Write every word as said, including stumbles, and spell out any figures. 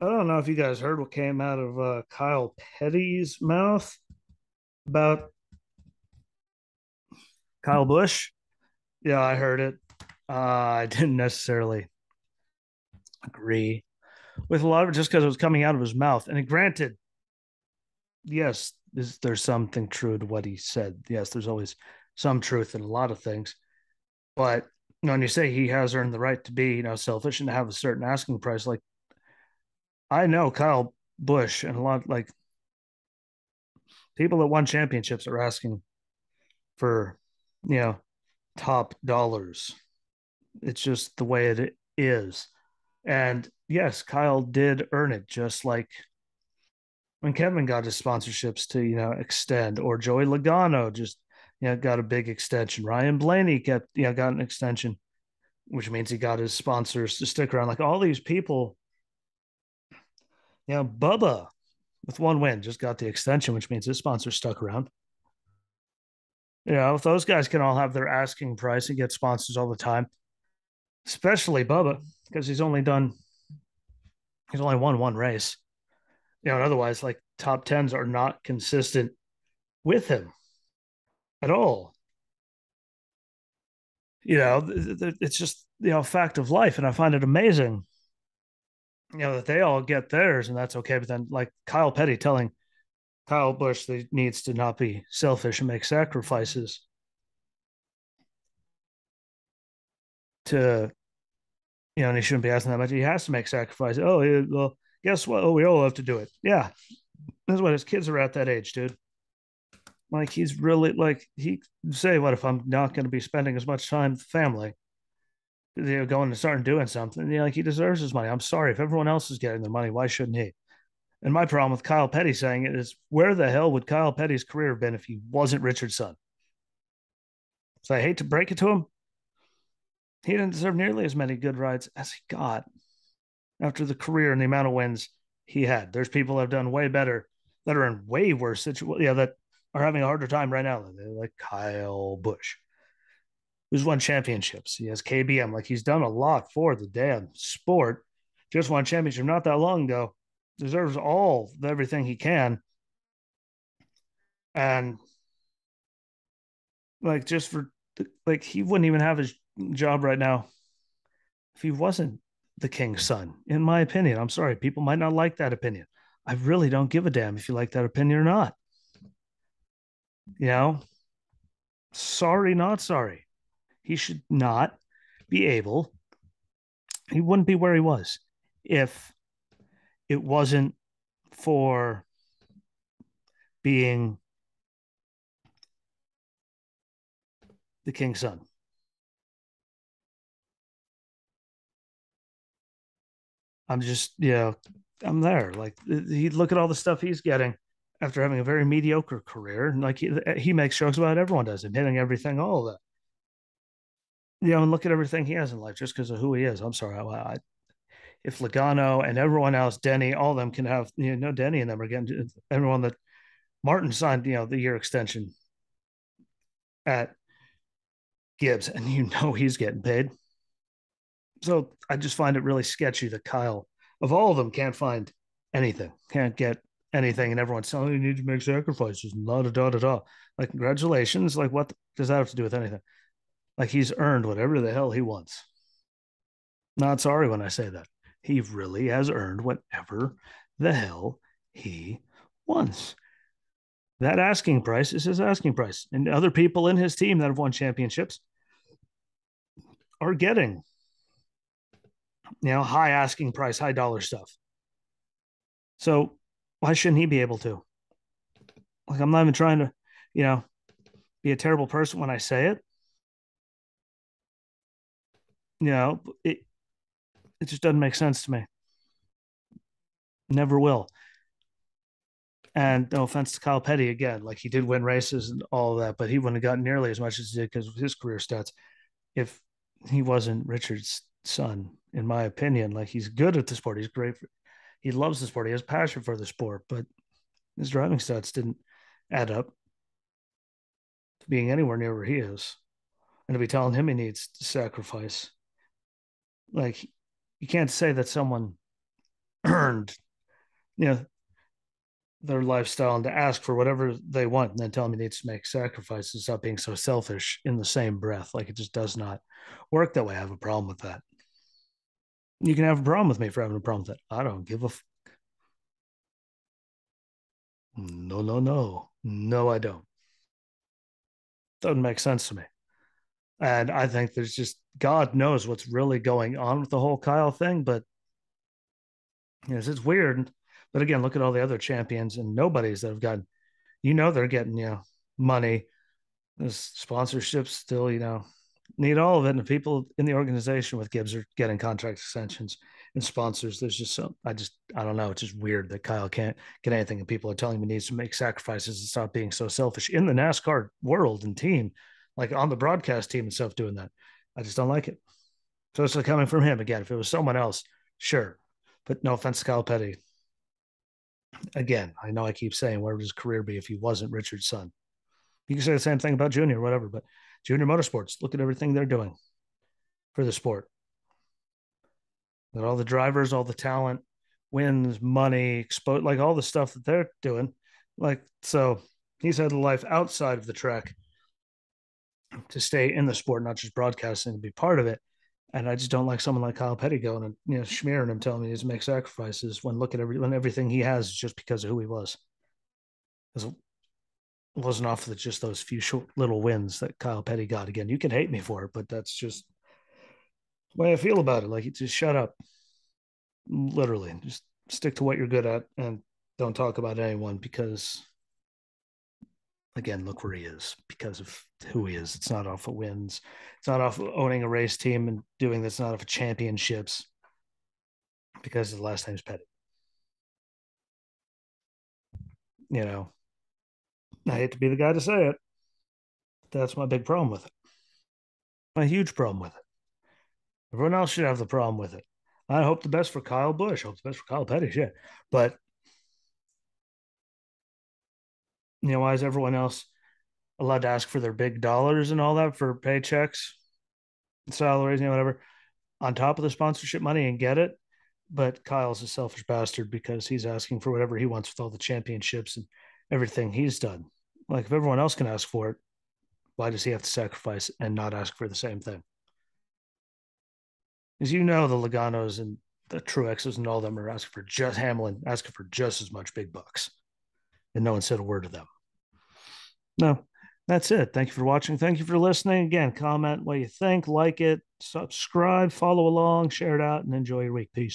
I don't know if you guys heard what came out of uh, Kyle Petty's mouth about Kyle Busch. Yeah, I heard it. Uh, I didn't necessarily agree with a lot of it just because it was coming out of his mouth. And granted, yes, is there's something true to what he said. Yes, there's always some truth in a lot of things. But you know, when you say he has earned the right to be, you know, selfish and to have a certain asking price, like, I know Kyle Busch and a lot like people that won championships are asking for, you know, top dollars. It's just the way it is. And yes, Kyle did earn it, just like when Kevin got his sponsorships to, you know, extend, or Joey Logano just, you know, got a big extension. Ryan Blaney kept, you know, got an extension, which means he got his sponsors to stick around. Like all these people. You know, Bubba, with one win, just got the extension, which means his sponsor stuck around. You know, if those guys can all have their asking price and get sponsors all the time, especially Bubba, because he's only done, he's only won one race. You know, and otherwise, like, top tens are not consistent with him at all. You know, it's just, you know, a fact of life, and I find it amazing. You know, that they all get theirs, and that's okay. But then, like, Kyle Petty telling Kyle Busch that he needs to not be selfish and make sacrifices to, you know, and he shouldn't be asking that much. He has to make sacrifices. Oh, he, well, guess what? Oh, we all have to do it. Yeah. That's what his kids are at that age, dude. Like, he's really, like, he say, what if I'm not going to be spending as much time with family? They're going to start doing something. You know, like, he deserves his money. I'm sorry. If everyone else is getting their money, why shouldn't he? And my problem with Kyle Petty saying it is, where the hell would Kyle Petty's career have been if he wasn't Richard's son? So I hate to break it to him. He didn't deserve nearly as many good rides as he got after the career and the amount of wins he had. There's people that have done way better that are in way worse situations, yeah, that are having a harder time right now. They're like Kyle Busch, who's won championships. He has K B M. Like, he's done a lot for the damn sport. Just won championship not that long ago. Deserves all, everything he can. And, like, just for, like, he wouldn't even have his job right now if he wasn't the king's son, in my opinion. I'm sorry. People might not like that opinion. I really don't give a damn if you like that opinion or not. You know? Sorry, not sorry. He should not be able, he wouldn't be where he was if it wasn't for being the king's son. I'm just, you know, I'm there. Like, he'd look at all the stuff he's getting after having a very mediocre career. And like, he, he makes jokes about it. Everyone does. Him hitting everything, all of that. You know, and look at everything he has in life just because of who he is. I'm sorry. I, I, if Logano and everyone else, Denny, all of them can have, you know, Denny and them are getting, everyone that Martin signed, you know, the year extension at Gibbs, and you know he's getting paid. So I just find it really sketchy that Kyle, of all of them, can't find anything, can't get anything, and everyone's telling you need to make sacrifices, da da da da da. Like, congratulations. Like, what does that have to do with anything? Like, he's earned whatever the hell he wants. Not sorry when I say that. He really has earned whatever the hell he wants. That asking price is his asking price. And other people in his team that have won championships are getting, you know, high asking price, high dollar stuff. So why shouldn't he be able to? Like, I'm not even trying to, you know, be a terrible person when I say it. You know, it, it just doesn't make sense to me. Never will. And no offense to Kyle Petty again, like, he did win races and all of that, but he wouldn't have gotten nearly as much as he did because of his career stats if he wasn't Richard's son, in my opinion. Like, he's good at the sport. He's great. For, he loves the sport. He has passion for the sport, but his driving stats didn't add up to being anywhere near where he is. And to be telling him he needs to sacrifice. Like, you can't say that someone earned, you know, their lifestyle and to ask for whatever they want and then tell me they need to make sacrifices, stop being so selfish in the same breath. Like, it just does not work that way. I have a problem with that. You can have a problem with me for having a problem with that. I don't give a f- no, no, no, no, I don't. Doesn't make sense to me. And I think there's just, God knows what's really going on with the whole Kyle thing, but yes, it's weird. But again, look at all the other champions and nobodies that have gotten, you know, they're getting, you know, money, this sponsorships still, you know, need all of it. And the people in the organization with Gibbs are getting contract extensions and sponsors. There's just so, I just, I don't know. It's just weird that Kyle can't get anything. And people are telling him he needs to make sacrifices and stop being so selfish in the NASCAR world and team, like on the broadcast team and stuff doing that. I just don't like it. So it's like coming from him again. If it was someone else, sure. But no offense to Kyle Petty. Again, I know I keep saying, where would his career be if he wasn't Richard's son? You can say the same thing about Junior, whatever, but Junior Motorsports, look at everything they're doing for the sport. That all the drivers, all the talent, wins, money, expo- like all the stuff that they're doing. Like, so he's had a life outside of the track to stay in the sport, not just broadcasting, to be part of it. And I just don't like someone like Kyle Petty going and, you know, smearing him, telling me he needs to make sacrifices when look at every when everything he has is just because of who he was. It wasn't off of just those few short little wins that Kyle Petty got. Again, you can hate me for it, but that's just the way I feel about it. Like, just shut up. Literally, just stick to what you're good at and don't talk about anyone because, again, look where he is because of who he is. It's not off of wins. It's not off of owning a race team and doing this. It's not off of championships because his last name's Petty. You know, I hate to be the guy to say it, but that's my big problem with it. My huge problem with it. Everyone else should have the problem with it. I hope the best for Kyle Busch. I hope the best for Kyle Petty, yeah. But you know, why is everyone else allowed to ask for their big dollars and all that for paychecks, salaries, you know, whatever, on top of the sponsorship money and get it? But Kyle's a selfish bastard because he's asking for whatever he wants with all the championships and everything he's done. Like, if everyone else can ask for it, why does he have to sacrifice and not ask for the same thing? As you know, the Loganos and the Truexes and all of them are asking for just Hamlin, asking for just as much big bucks. And no one said a word to them. No, that's it. Thank you for watching. Thank you for listening. Again, comment what you think, like it, subscribe, follow along, share it out, and enjoy your week. Peace.